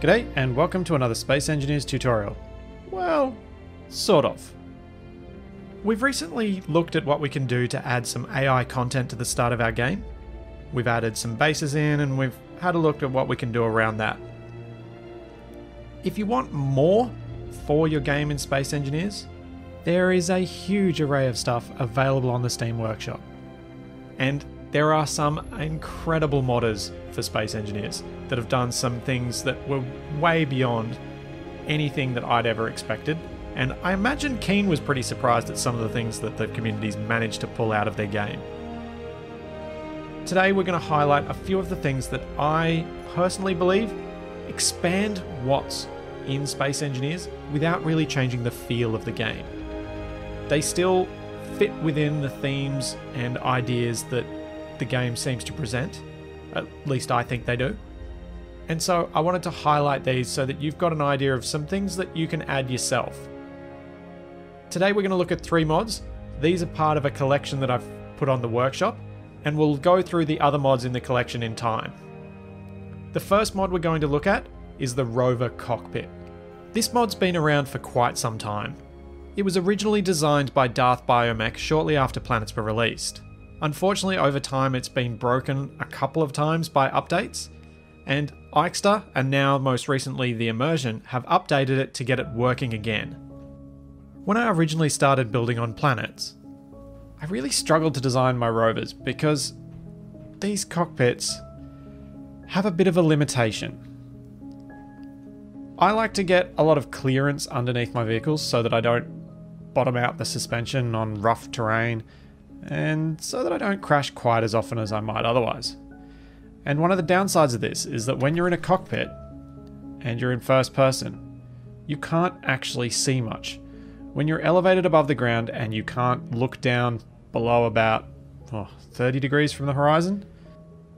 G'day and welcome to another Space Engineers tutorial. Well, sort of. We've recently looked at what we can do to add some AI content to the start of our game. We've added some bases in and we've had a look at what we can do around that. If you want more for your game in Space Engineers, there is a huge array of stuff available on the Steam Workshop. And there are some incredible modders for Space Engineers that have done some things that were way beyond anything that I'd ever expected. And I imagine Keen was pretty surprised at some of the things that the community's managed to pull out of their game. Today we're going to highlight a few of the things that I personally believe expand what's in Space Engineers without really changing the feel of the game. They still fit within the themes and ideas that the game seems to present, at least I think they do. And so I wanted to highlight these so that you've got an idea of some things that you can add yourself. Today we're going to look at 3 mods. These are part of a collection that I've put on the workshop, and we'll go through the other mods in the collection in time. The first mod we're going to look at is the Rover Cockpit. This mod's been around for quite some time. It was originally designed by Darth Biomech shortly after planets were released. Unfortunately, over time it's been broken a couple of times by updates, and Eikester, and now most recently the Immersion, have updated it to get it working again. When I originally started building on planets, I really struggled to design my rovers because these cockpits have a bit of a limitation. I like to get a lot of clearance underneath my vehicles so that I don't bottom out the suspension on rough terrain, and so that I don't crash quite as often as I might otherwise. And one of the downsides of this is that when you're in a cockpit and you're in first person, you can't actually see much. When you're elevated above the ground and you can't look down below about 30 degrees from the horizon,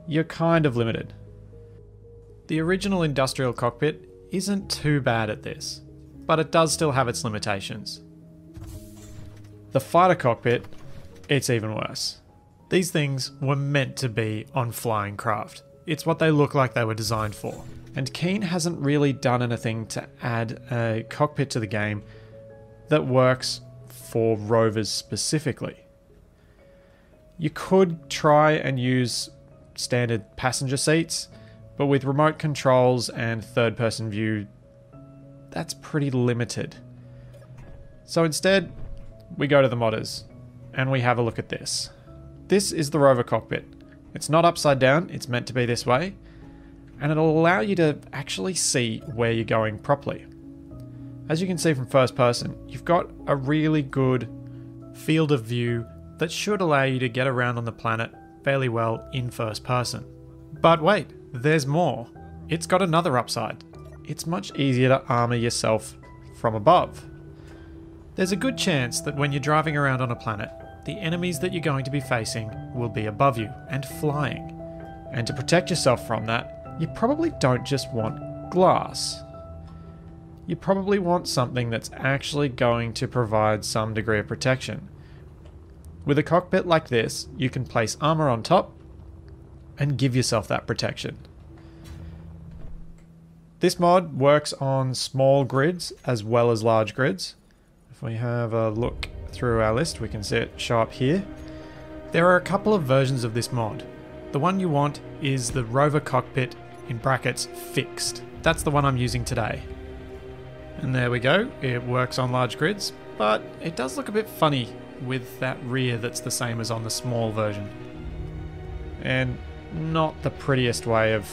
you're kind of limited. The original industrial cockpit isn't too bad at this, but it does still have its limitations. The fighter cockpit, it's even worse. These things were meant to be on flying craft. It's what they look like they were designed for. And Keen hasn't really done anything to add a cockpit to the game that works for rovers specifically. You could try and use standard passenger seats, but with remote controls and third-person view, that's pretty limited. So instead, we go to the modders and we have a look at this. This is the Rover Cockpit. It's not upside down, it's meant to be this way, and it'll allow you to actually see where you're going properly. As you can see from first person, you've got a really good field of view that should allow you to get around on the planet fairly well in first person. But wait, there's more. It's got another upside. It's much easier to armor yourself from above. There's a good chance that when you're driving around on a planet, the enemies that you're going to be facing will be above you and flying. And to protect yourself from that, you probably don't just want glass. You probably want something that's actually going to provide some degree of protection. With a cockpit like this, you can place armor on top and give yourself that protection. This mod works on small grids as well as large grids. If we have a look through our list, we can see it show up here. There are a couple of versions of this mod. The one you want is the Rover Cockpit in brackets fixed. That's the one I'm using today. And there we go, it works on large grids, but it does look a bit funny with that rear that's the same as on the small version. And not the prettiest way of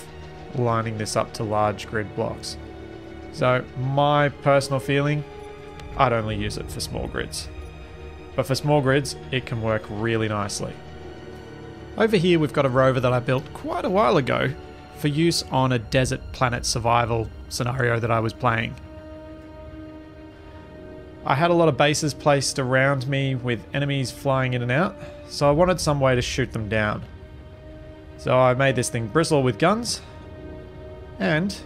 lining this up to large grid blocks. So my personal feeling, I'd only use it for small grids. But for small grids, it can work really nicely. Over here we've got a rover that I built quite a while ago for use on a desert planet survival scenario that I was playing. I had a lot of bases placed around me with enemies flying in and out, so I wanted some way to shoot them down. So I made this thing bristle with guns and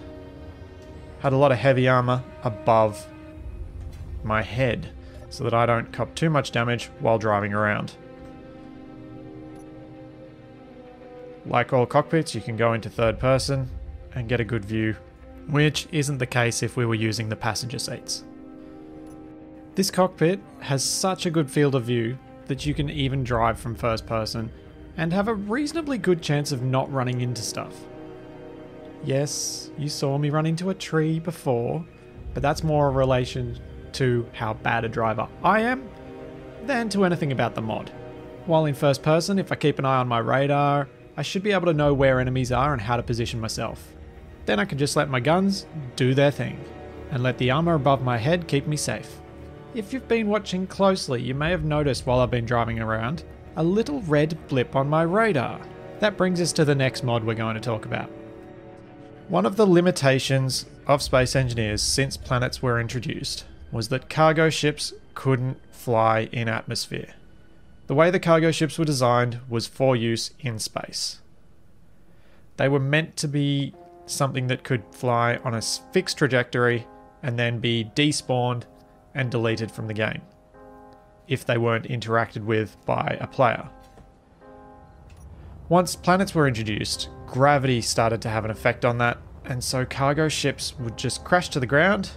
had a lot of heavy armor above my head, so that I don't cop too much damage while driving around. Like all cockpits, you can go into third person and get a good view which isn't the case if we were using the passenger seats. This cockpit has such a good field of view that you can even drive from first person and have a reasonably good chance of not running into stuff. Yes, you saw me run into a tree before, but that's more a relation to how bad a driver I am than to anything about the mod. While in first person, if I keep an eye on my radar, I should be able to know where enemies are and how to position myself. Then I can just let my guns do their thing and let the armor above my head keep me safe. If you've been watching closely, you may have noticed while I've been driving around, a little red blip on my radar. That brings us to the next mod we're going to talk about. One of the limitations of Space Engineers since planets were introduced was that cargo ships couldn't fly in atmosphere. The way the cargo ships were designed was for use in space. They were meant to be something that could fly on a fixed trajectory and then be despawned and deleted from the game if they weren't interacted with by a player. Once planets were introduced, gravity started to have an effect on that, and so cargo ships would just crash to the ground,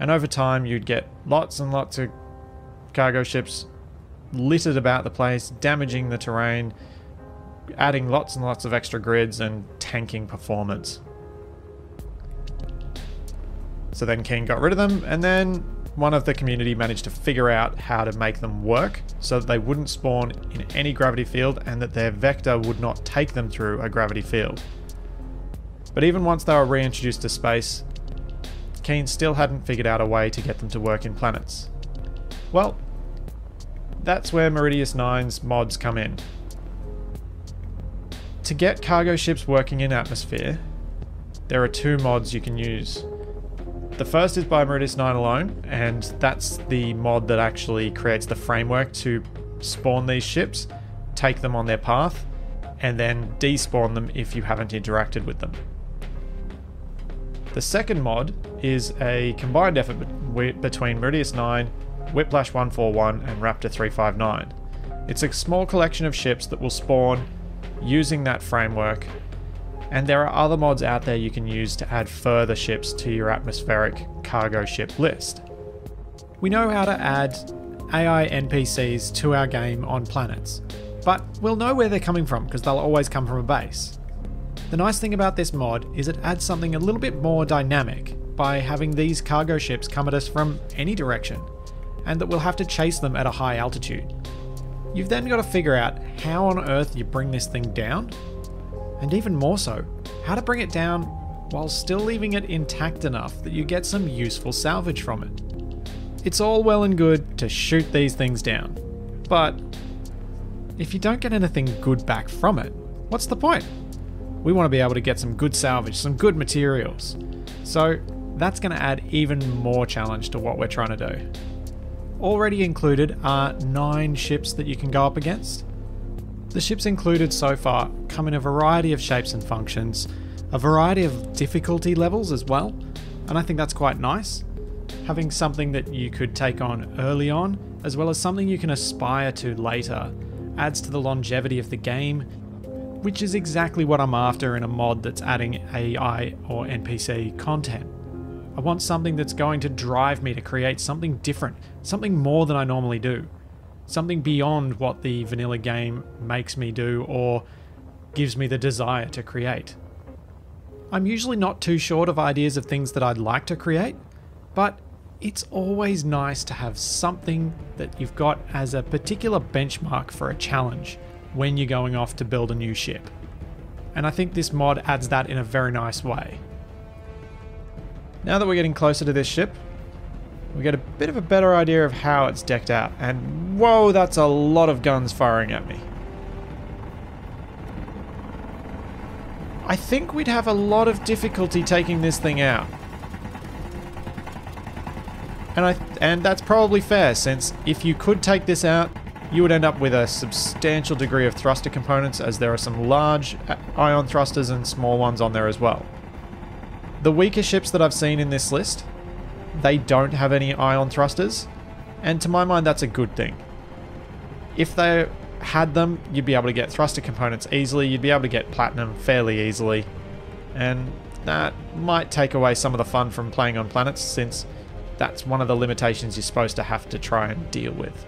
and over time you'd get lots and lots of cargo ships littered about the place, damaging the terrain, adding lots and lots of extra grids and tanking performance. So then Keen got rid of them, and then one of the community managed to figure out how to make them work so that they wouldn't spawn in any gravity field and that their vector would not take them through a gravity field. But even once they were reintroduced to space, Keen still hadn't figured out a way to get them to work in planets. Well, that's where Meridius 9's mods come in. To get cargo ships working in atmosphere, there are two mods you can use. The first is by Meridius 9 alone, and that's the mod that actually creates the framework to spawn these ships, take them on their path, and then despawn them if you haven't interacted with them. The second mod is a combined effort between Meridius 9, Whiplash 141, and Raptor 359. It's a small collection of ships that will spawn using that framework, and there are other mods out there you can use to add further ships to your atmospheric cargo ship list. We know how to add AI NPCs to our game on planets, but we'll know where they're coming from because they'll always come from a base. The nice thing about this mod is it adds something a little bit more dynamic by having these cargo ships come at us from any direction, and that we'll have to chase them at a high altitude. You've then got to figure out how on earth you bring this thing down, and even more so, how to bring it down while still leaving it intact enough that you get some useful salvage from it. It's all well and good to shoot these things down, but if you don't get anything good back from it, what's the point? We want to be able to get some good salvage, some good materials. So that's going to add even more challenge to what we're trying to do. Already included are 9 ships that you can go up against. The ships included so far come in a variety of shapes and functions, a variety of difficulty levels as well, and I think that's quite nice. Having something that you could take on early on, as well as something you can aspire to later, adds to the longevity of the game, which is exactly what I'm after in a mod that's adding AI or NPC content. I want something that's going to drive me to create something different, something more than I normally do. Something beyond what the vanilla game makes me do or gives me the desire to create. I'm usually not too short of ideas of things that I'd like to create, but it's always nice to have something that you've got as a particular benchmark for a challenge when you're going off to build a new ship. And I think this mod adds that in a very nice way. Now that we're getting closer to this ship, we get a bit of a better idea of how it's decked out, and whoa, that's a lot of guns firing at me. I think we'd have a lot of difficulty taking this thing out. And that's probably fair, since if you could take this out, you would end up with a substantial degree of thruster components, as there are some large ion thrusters and small ones on there as well. The weaker ships that I've seen in this list, they don't have any ion thrusters, and to my mind that's a good thing. If they had them, you'd be able to get thruster components easily, you'd be able to get platinum fairly easily, and that might take away some of the fun from playing on planets, since that's one of the limitations you're supposed to have to try and deal with.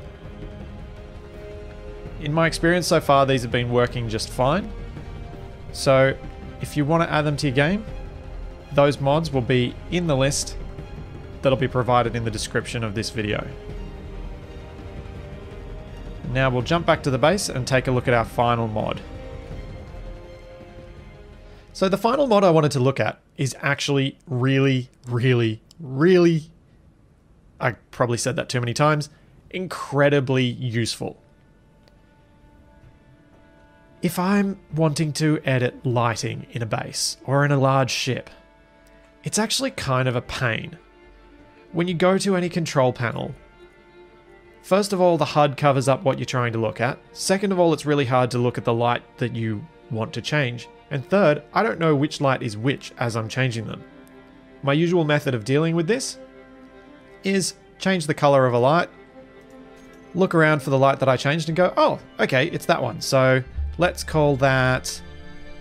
In my experience so far, these have been working just fine. So if you want to add them to your game, those mods will be in the list that'll be provided in the description of this video. Now we'll jump back to the base and take a look at our final mod. So the final mod I wanted to look at is actually really, I probably said that too many times, incredibly useful. If I'm wanting to edit lighting in a base or in a large ship, it's actually kind of a pain. When you go to any control panel, first of all, the HUD covers up what you're trying to look at. Second of all, it's really hard to look at the light that you want to change. And third, I don't know which light is which as I'm changing them. My usual method of dealing with this is change the color of a light, look around for the light that I changed and go, oh, okay, it's that one. So let's call that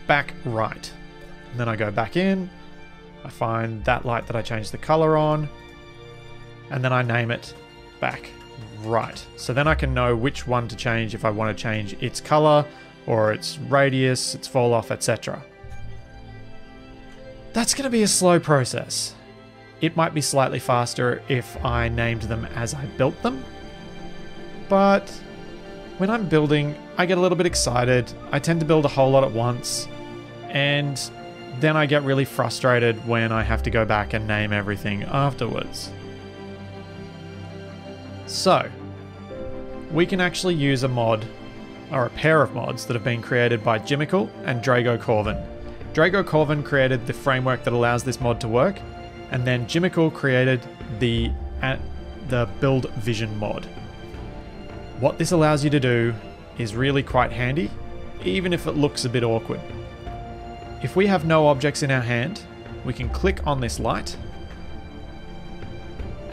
back right. And then I go back in, I find that light that I changed the color on, and then I name it back right. So then I can know which one to change if I want to change its color or its radius, its fall off, etc. That's going to be a slow process. It might be slightly faster if I named them as I built them, but when I'm building, I get a little bit excited. I tend to build a whole lot at once, and then I get really frustrated when I have to go back and name everything afterwards. So, we can actually use a mod, or a pair of mods that have been created by Jimmacle and DraygoKorvan. DraygoKorvan created the framework that allows this mod to work, and then Jimmacle created the Build Vision mod. What this allows you to do is really quite handy, even if it looks a bit awkward. If we have no objects in our hand, we can click on this light,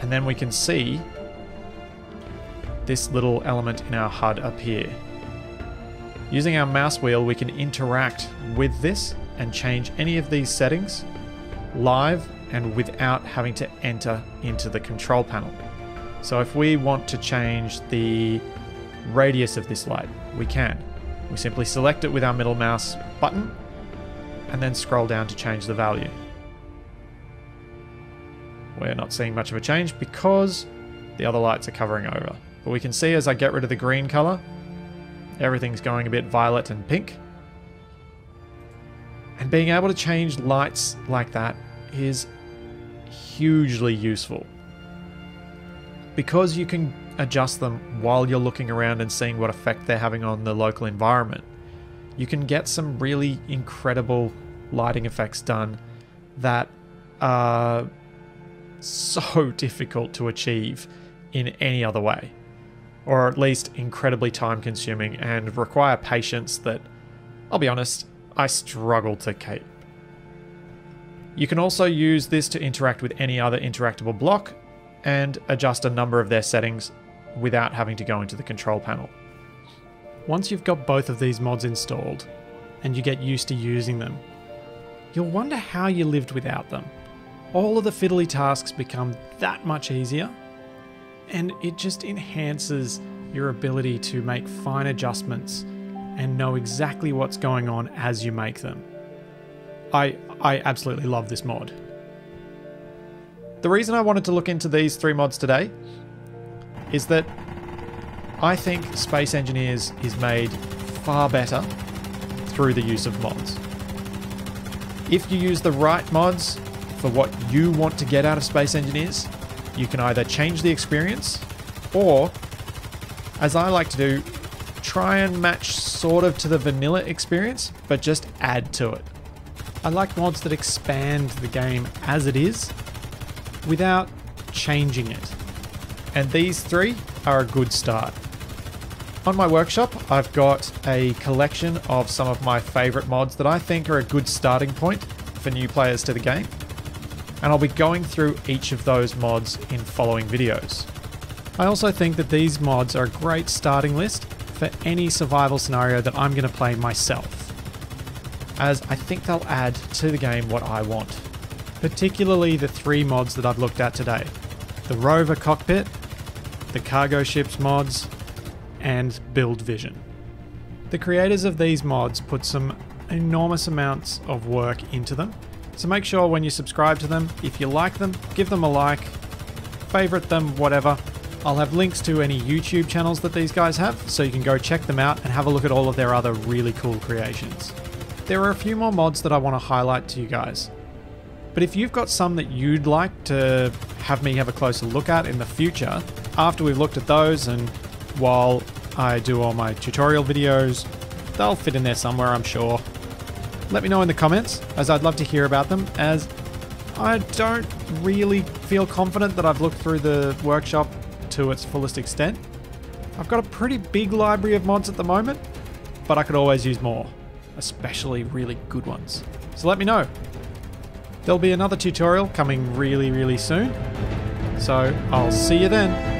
and then we can see this little element in our HUD appear. Using our mouse wheel, we can interact with this and change any of these settings live and without having to enter into the control panel. So if we want to change the radius of this light, we can. We simply select it with our middle mouse button and then scroll down to change the value. We're not seeing much of a change because the other lights are covering over. But we can see as I get rid of the green color, everything's going a bit violet and pink. And being able to change lights like that is hugely useful, because you can adjust them while you're looking around and seeing what effect they're having on the local environment. You can get some really incredible lighting effects done that are so difficult to achieve in any other way, or at least incredibly time consuming and require patience that, I'll be honest, I struggle to keep. You can also use this to interact with any other interactable block and adjust a number of their settings without having to go into the control panel. Once you've got both of these mods installed and you get used to using them, you'll wonder how you lived without them. All of the fiddly tasks become that much easier, and it just enhances your ability to make fine adjustments and know exactly what's going on as you make them. I absolutely love this mod. The reason I wanted to look into these three mods today is that I think Space Engineers is made far better through the use of mods. If you use the right mods for what you want to get out of Space Engineers, you can either change the experience or, as I like to do, try and match sort of to the vanilla experience, but just add to it. I like mods that expand the game as it is, without changing it. And these three are a good start. On my workshop, I've got a collection of some of my favorite mods that I think are a good starting point for new players to the game. And I'll be going through each of those mods in following videos. I also think that these mods are a great starting list for any survival scenario that I'm going to play myself. as I think they'll add to the game what I want, particularly the three mods that I've looked at today: the Rover Cockpit, the Cargo Ships mods, and Build Vision. The creators of these mods put some enormous amounts of work into them, so make sure when you subscribe to them, if you like them, give them a like, favorite them, whatever. I'll have links to any YouTube channels that these guys have, so you can go check them out and have a look at all of their other really cool creations. There are a few more mods that I want to highlight to you guys, but if you've got some that you'd like to have me have a closer look at in the future, after we've looked at those and while I do all my tutorial videos, they'll fit in there somewhere, I'm sure. Let me know in the comments, as I'd love to hear about them, as I don't really feel confident that I've looked through the workshop to its fullest extent. I've got a pretty big library of mods at the moment, but I could always use more, especially really good ones. So let me know. There'll be another tutorial coming really, really soon, so I'll see you then.